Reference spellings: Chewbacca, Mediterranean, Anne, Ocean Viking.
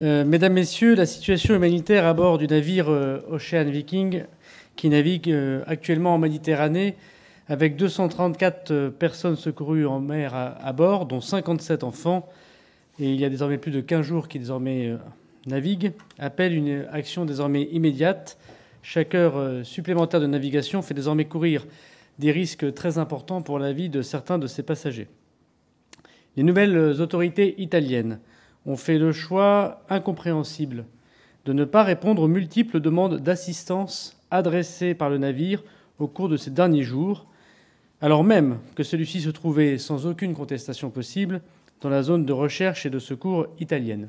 Mesdames, Messieurs, la situation humanitaire à bord du navire Ocean Viking qui navigue actuellement en Méditerranée avec 234 personnes secourues en mer à bord, dont 57 enfants, et il y a désormais plus de 15 jours qui désormais naviguent, appelle une action désormais immédiate. Chaque heure supplémentaire de navigation fait désormais courir des risques très importants pour la vie de certains de ses passagers. Les nouvelles autorités italiennes ont fait le choix incompréhensible de ne pas répondre aux multiples demandes d'assistance adressées par le navire au cours de ces derniers jours, alors même que celui-ci se trouvait sans aucune contestation possible dans la zone de recherche et de secours italienne.